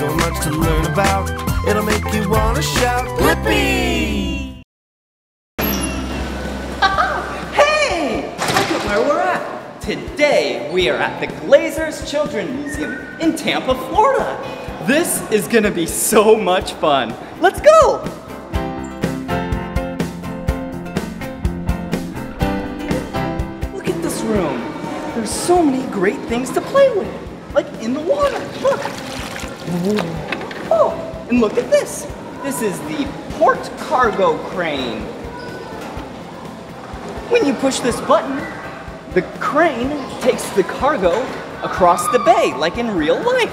so much to learn about. It'll make you want to shout, Blippi! Hey! Look at where we're at. Today, we are at the Glazer's Children's Museum in Tampa, Florida. This is going to be so much fun. Let's go! Look at this room. There's so many great things to play with. Like in the water, look. Oh, and look at this. This is the port cargo crane. When you push this button, the crane takes the cargo across the bay, like in real life.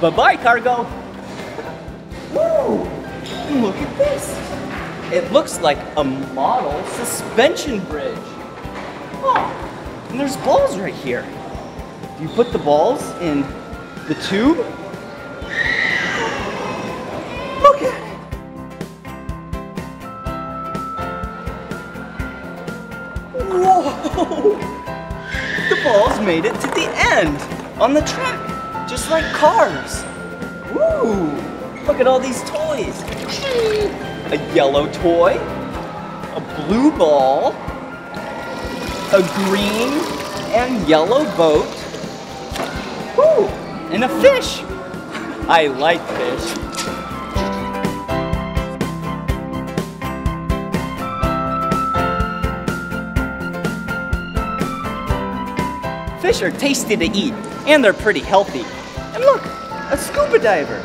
Bye-bye, cargo. Woo, and look at this. It looks like a model suspension bridge. Oh, and there's balls right here. You put the balls in the tube. Look at it. Whoa! The balls made it to the end on the track, just like cars. Woo! Look at all these toys. A yellow toy, a blue ball, a green and yellow boat. Woo! And a fish! I like fish. Fish are tasty to eat, and they're pretty healthy. And look, a scuba diver.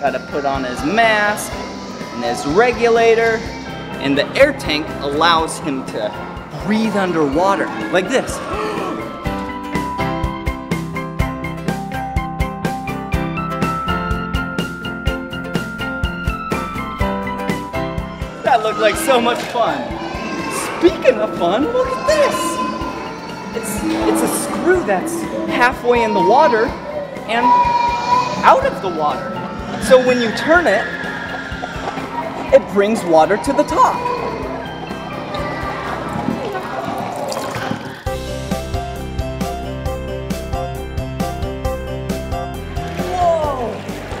Gotta put on his mask and his regulator, and the air tank allows him to breathe underwater, like this. Looked like so much fun. Speaking of fun, look at this. It's a screw that's halfway in the water and out of the water. So when you turn it, it brings water to the top. Whoa!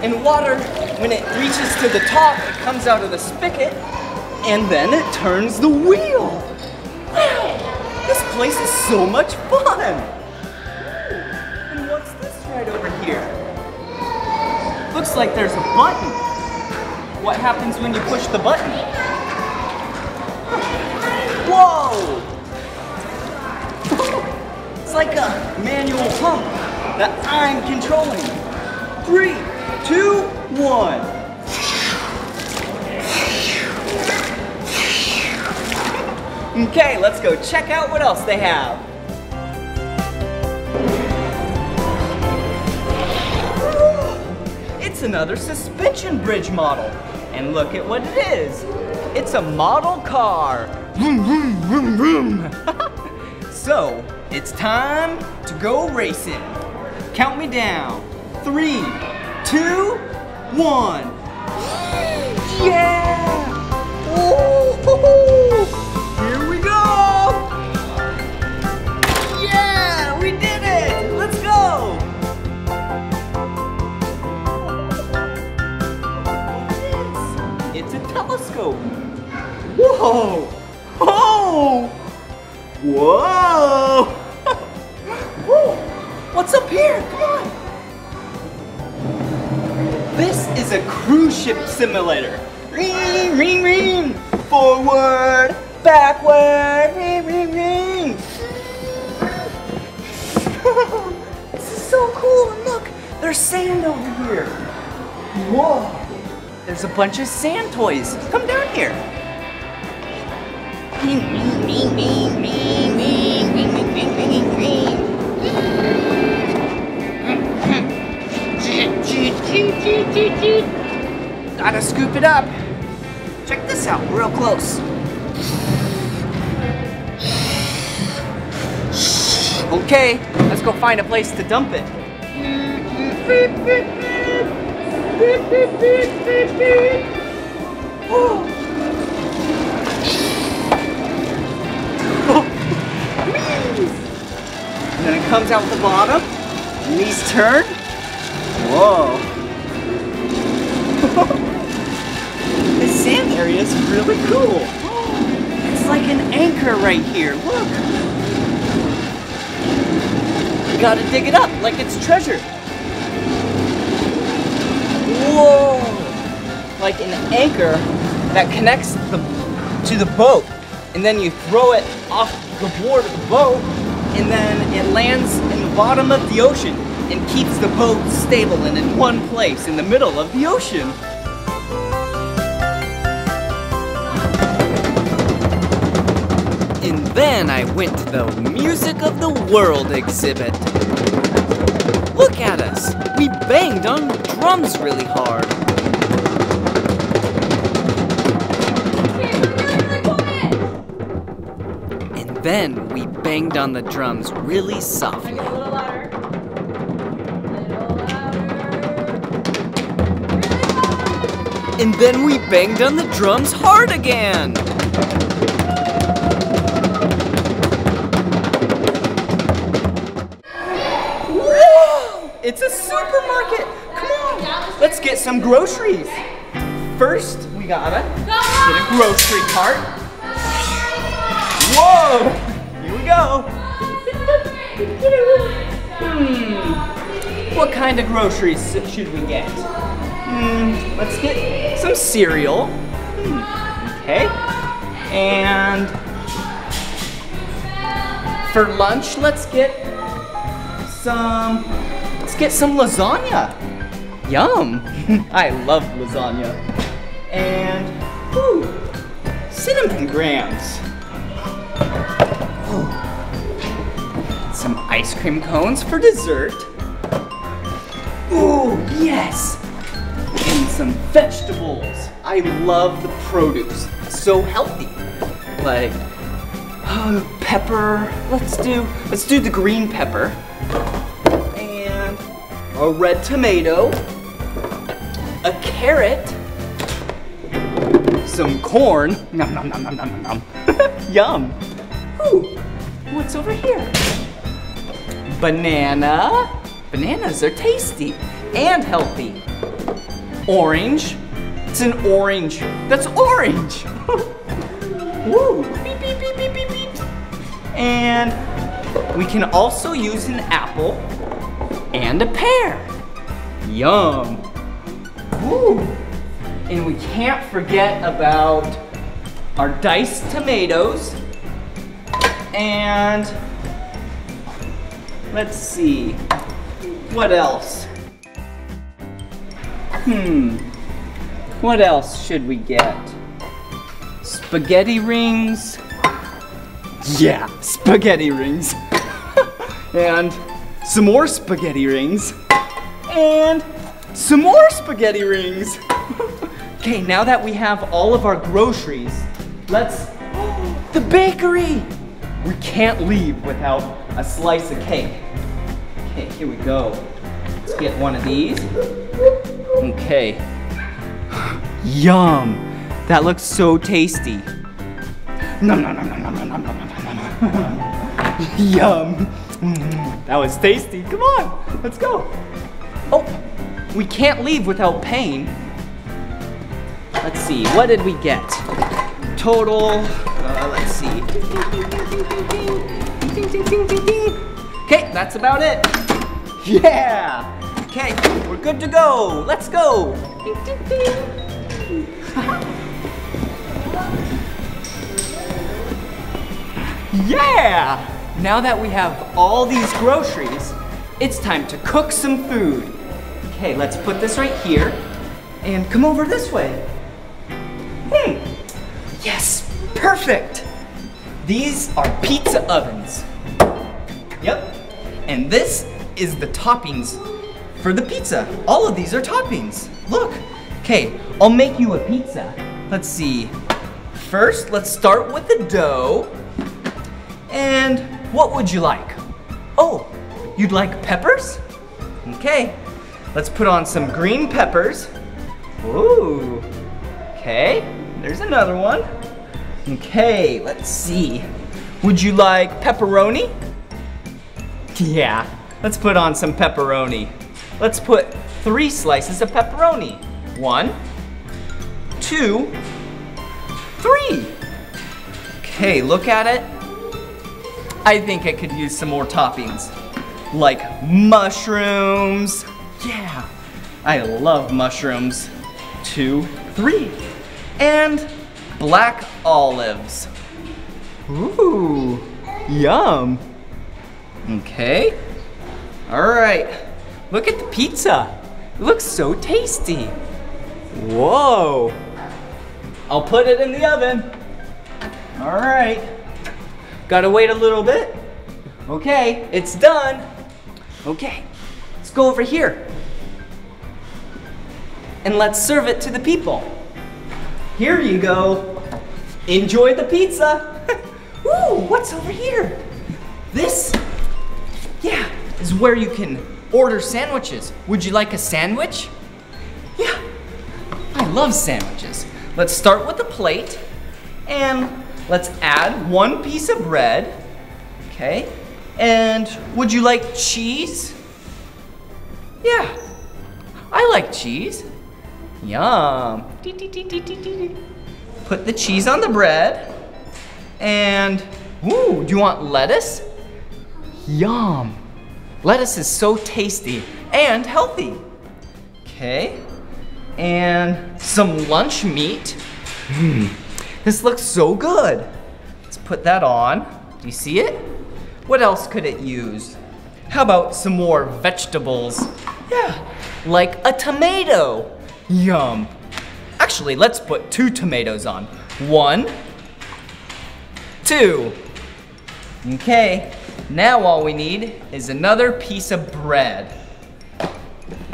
And water, when it reaches to the top, it comes out of the spigot. And then it turns the wheel. Wow, this place is so much fun. And what's this right over here? Looks like there's a button. What happens when you push the button? Whoa! It's like a manual pump that I'm controlling. 3, 2, 1. Okay, let's go check out what else they have. It's another suspension bridge model. And look at what it is. It's a model car. Vroom, vroom, vroom, vroom. So, it's time to go racing. Count me down. 3, 2, 1. Yeah! Ooh-hoo-hoo. Here we go! Yeah, we did it! Let's go! It's a telescope. Whoa! Oh! Whoa! Whoa! What's up here? Come on! This is a cruise ship simulator. Ring, ring, ring! Forward! Backward, ring, ring, ring. This is so cool, and look, there's sand over here. Whoa, there's a bunch of sand toys. Come down here. Gotta scoop it up. Check this out real close. Okay, let's go find a place to dump it. And then it comes out the bottom. Knees turn. Whoa. really cool. It's like an anchor right here. Look. You gotta dig it up like it's treasure. Whoa. Like an anchor that connects to the boat. And then you throw it off the board of the boat, and then it lands in the bottom of the ocean and keeps the boat stable and in one place in the middle of the ocean. And then I went to the Music of the World exhibit. Look at us! We banged on drums really hard. Then we banged on the drums really softly. A little louder. A little louder. Really. And then we banged on the drums hard again. Whoa! It's a supermarket. Come on, let's get some groceries. First, we gotta get a grocery cart. Whoa! Here we go! What kind of groceries should we get? Let's get some cereal. Okay. And for lunch, let's get some lasagna. Yum! I love lasagna. And ooh, cinnamon grams. Some ice cream cones for dessert. Ooh, yes! And some vegetables. I love the produce. It's so healthy. Like pepper. Let's do the green pepper. And a red tomato. A carrot. Some corn. Nom nom nom nom nom nom. Yum. Ooh, what's over here? Banana. Bananas are tasty and healthy. Orange. It's an orange. That's orange. Woo. Beep, beep, beep, beep, beep, beep. And we can also use an apple and a pear. Yum. Woo. And we can't forget about our diced tomatoes. And let's see, what else? What else should we get? Spaghetti rings. Yeah, spaghetti rings. And some more spaghetti rings. And some more spaghetti rings. Okay, now that we have all of our groceries, the bakery. We can't leave without a slice of cake. Okay, here we go. Let's get one of these. Okay. Yum. That looks so tasty. Nom nom nom nom nom nom nom nom nom. Yum. That was tasty. Come on, let's go. Oh, we can't leave without paying. Let's see, what did we get? Total. Let's see. Okay, that's about it. Yeah. Okay, we're good to go. Let's go. Yeah. Now that we have all these groceries, it's time to cook some food. Okay, let's put this right here and come over this way. Yes. Perfect! These are pizza ovens. Yep. And this is the toppings for the pizza. All of these are toppings. Look. Okay, I'll make you a pizza. Let's see. First, let's start with the dough. And what would you like? Oh, you'd like peppers? Okay. Let's put on some green peppers. Ooh. Okay, there's another one. Okay, let's see. Would you like pepperoni? Yeah, let's put on some pepperoni. Let's put 3 slices of pepperoni. 1, 2, 3. Okay, look at it. I think I could use some more toppings, like mushrooms. Yeah, I love mushrooms. 2, 3. And black olives. Ooh, yum. Okay. All right, look at the pizza. It looks so tasty. Whoa. I'll put it in the oven. All right. Gotta wait a little bit. Okay, it's done. Okay, let's go over here. And let's serve it to the people. Here you go. Enjoy the pizza. Woo, what's over here? This, yeah, is where you can order sandwiches. Would you like a sandwich? Yeah, I love sandwiches. Let's start with a plate and let's add 1 piece of bread. Okay, and would you like cheese? Yeah, I like cheese. Yum. Put the cheese on the bread. And, ooh, do you want lettuce? Yum. Lettuce is so tasty and healthy. Okay. And some lunch meat. This looks so good. Let's put that on. Do you see it? What else could it use? How about some more vegetables? Yeah, like a tomato. Yum. Actually, let's put 2 tomatoes on. 1, 2. Okay, now all we need is another piece of bread.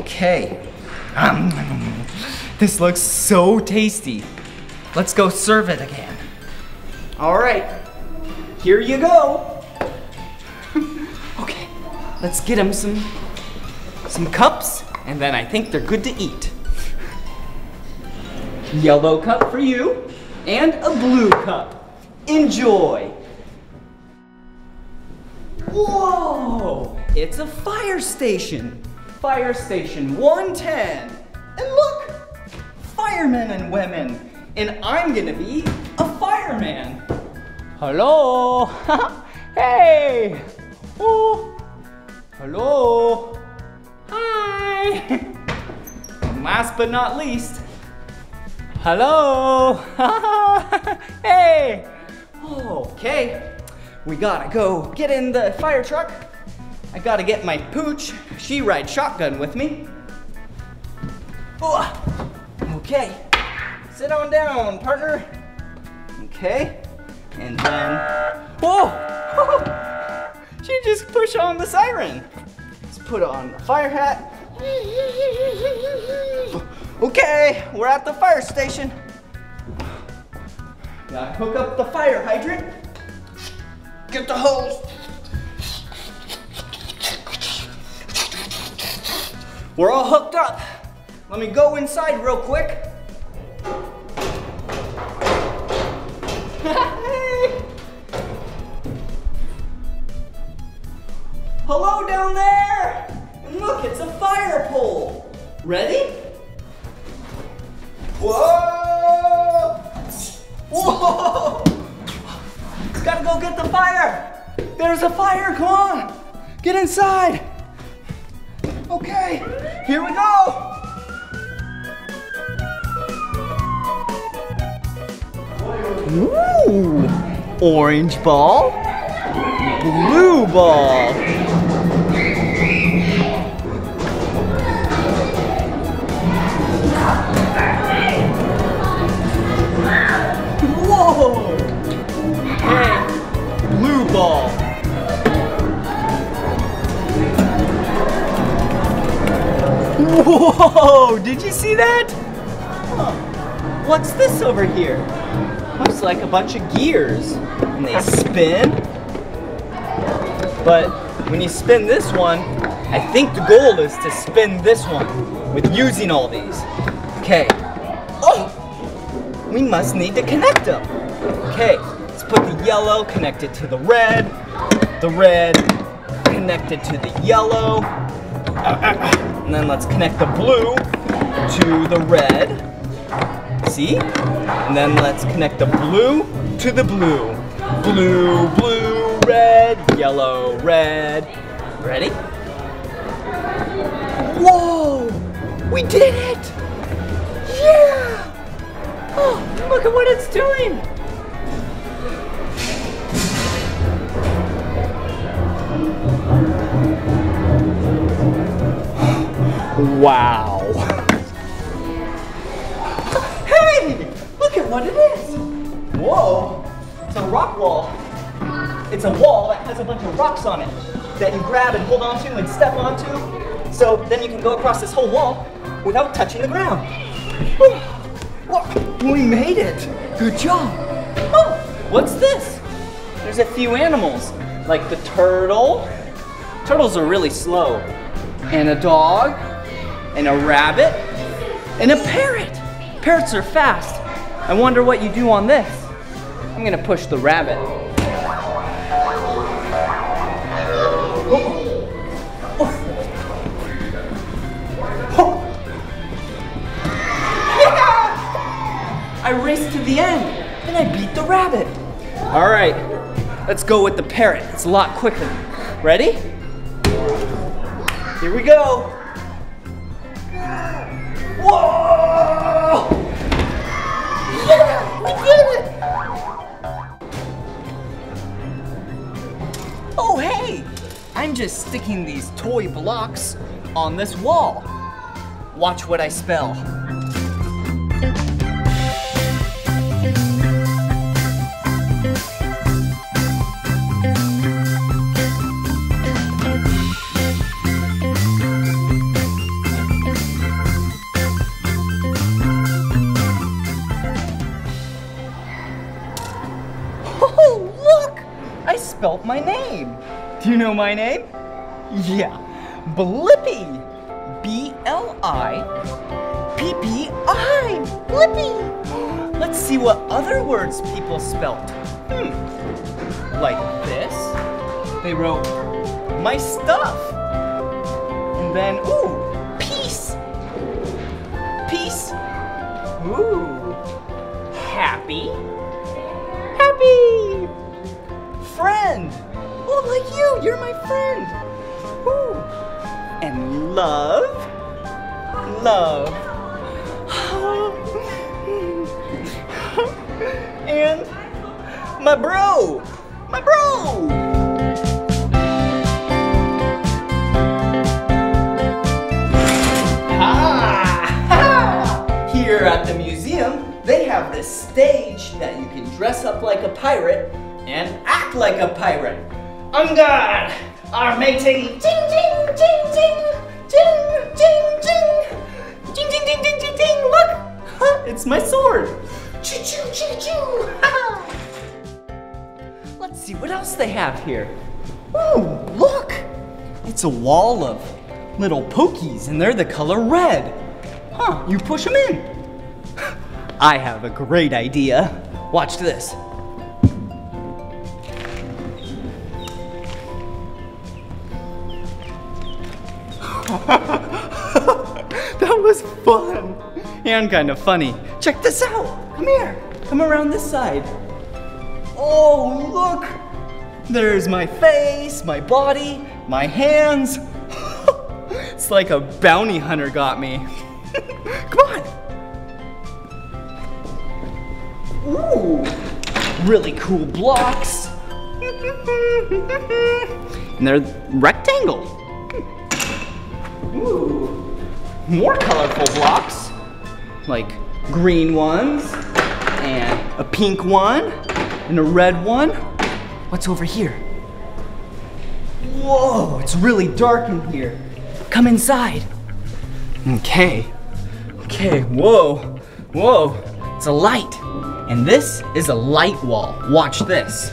Okay. This looks so tasty. Let's go serve it again. All right, here you go. Okay, let's get him some cups, and then I think they're good to eat. Yellow cup for you, and a blue cup. Enjoy. Whoa, it's a fire station. Fire station 110. And look, firemen and women. And I'm gonna be a fireman. Hello. Hey. Oh. Hello. Hi. And last but not least, hello. Hey. Okay, we gotta go get in the fire truck. I gotta get my pooch. She rides shotgun with me. Okay, sit on down, partner. Okay, and then, whoa. She just pushed on the siren. Let's put on a fire hat. Okay, we're at the fire station. Gotta hook up the fire hydrant. Get the hose. We're all hooked up. Let me go inside real quick. Hey. Hello down there. And look, it's a fire pole. Ready? Whoa! Whoa! Gotta go get the fire! There's a fire, come on! Get inside! Okay, here we go! Ooh! Orange ball, blue ball. Whoa! Hey, blue ball. Whoa! Did you see that? Huh. What's this over here? Looks like a bunch of gears, and they spin. But when you spin this one, I think the goal is to spin this one with using all these. Okay. Oh! We must need to connect them. Okay, let's put the yellow connected to the red connected to the yellow, and then let's connect the blue to the red. see? And then let's connect the blue to the blue. Blue, blue, red, yellow, red. Ready? Whoa! We did it! Yeah! Oh, look at what it's doing! Wow! Hey! Look at what it is! Whoa! It's a rock wall. It's a wall that has a bunch of rocks on it that you grab and hold onto and step onto. So then you can go across this whole wall without touching the ground. Oh, we made it! Good job! Oh, what's this? There's a few animals, like the turtle. Turtles are really slow. And a dog, and a rabbit, and a parrot. Parrots are fast. I wonder what you do on this. I'm gonna push the rabbit. Oh. Oh. Oh. Yeah! I raced to the end, and I beat the rabbit. All right, let's go with the parrot. It's a lot quicker. Ready? Here we go. Whoa! Yeah, we did it! Oh, hey! I'm just sticking these toy blocks on this wall. Watch what I spell. Spelt my name. Do you know my name? Yeah, Blippi. B-L-I-P-P-I. Blippi. Let's see what other words people spelt. Like this. They wrote my stuff. And then, ooh, peace. Peace. Ooh. Happy. Happy. Friend. Oh, like you, you're my friend. Woo. And love, love. And my bro, my bro. Here at the museum, they have this stage that you can dress up like a pirate and act like a pirate. On guard, our matey. Ding, ding, ding, ding, ding, ding, ding, ding, ding, ding, ding, ding, ding. Look, huh, it's my sword. Choo, choo, choo, choo. Let's see what else they have here. Oh, look, it's a wall of little pokies, and they're the color red. Huh? You push them in. I have a great idea. Watch this. That was fun and kind of funny. Check this out. Come here. Come around this side. Oh, look. There's my face, my body, my hands. It's like a bounty hunter got me. Come on. Ooh, really cool blocks. And they're rectangle. Ooh, more colorful blocks, like green ones, and a pink one, and a red one. What's over here? Whoa, it's really dark in here. Come inside. Okay, okay, whoa, whoa. It's a light, and this is a light wall. Watch this.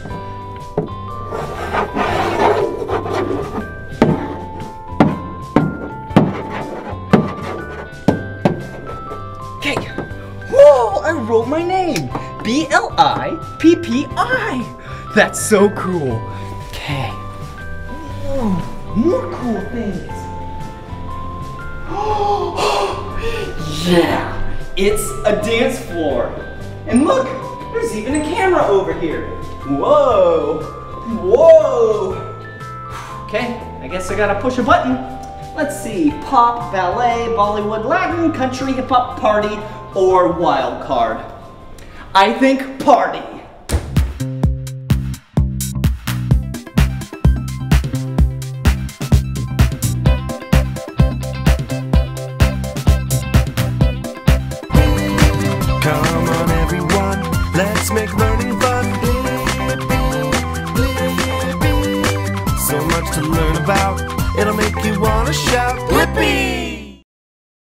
Wrote my name, B-L-I-P-P-I. That's so cool. Okay. Whoa, more cool things. Yeah, It's a dance floor. And look, there's even a camera over here. Whoa, whoa. Okay, I guess I gotta push a button. Let's see, pop, ballet, Bollywood, Latin, country, hip hop, party, or wild card. I think party.